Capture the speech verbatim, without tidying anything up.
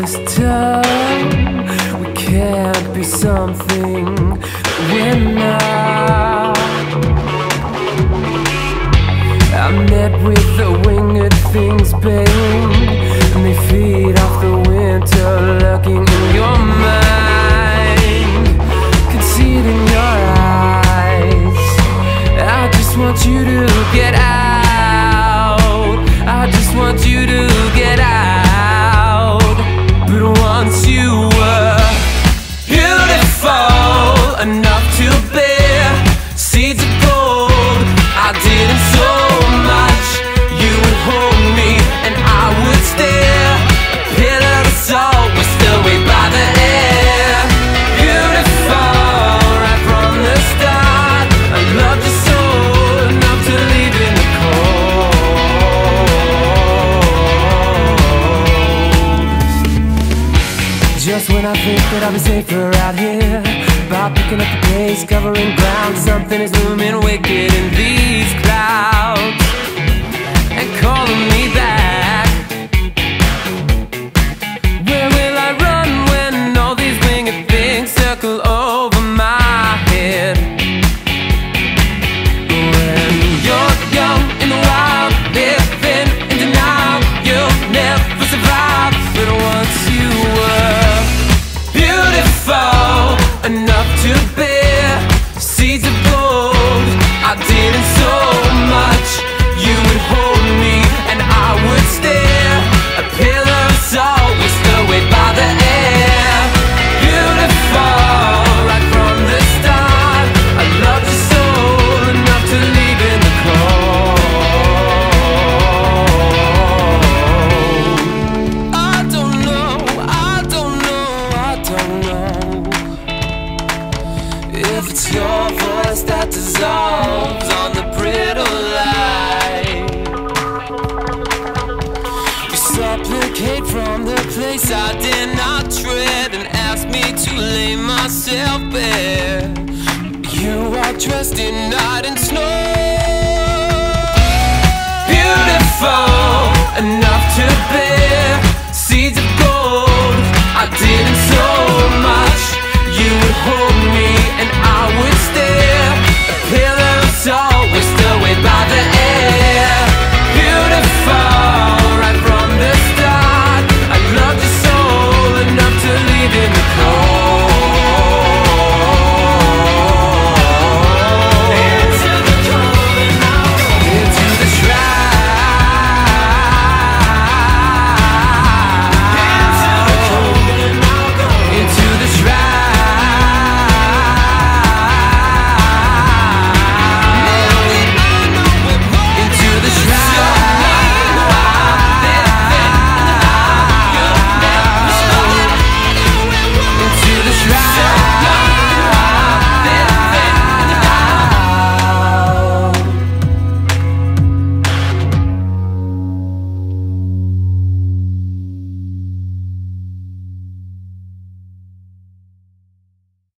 this time. We can't be something that we're not. I met with the winged things, babe, and they feed off the winter lurking in your mind. Can see it in your eyes. I just want you to get out. I just want you to get out. You were beautiful enough to bear seeds of gold. I didn't sow much, you would hold me and I would stare. A pillar of salt was still way by the air. Beautiful right from the start. I loved you so enough to leave in the cold. Just when I think that I'll be safer out here, by picking up the pace, covering ground, something is looming wicked in these clouds and calling me back. Where will I run when all these winged things circle over my head? When you're young in the wild, living in denial, you'll never survive. But once you were beautiful enough to bear seeds of gold, I didn't sow much, you would hold me and I would stare. A pillar of salt was still way by the air. Beautiful right from the start. I loved you so enough to leave in the cold. I don't know, I don't know, I don't know if it's your voice that dissolves on the brittle light. You supplicate from the place I did not tread and ask me to lay myself bare. You are dressed in night and snow. Beautiful enough to bear seeds of gold. I didn't sow much, you would hold me and I would stay.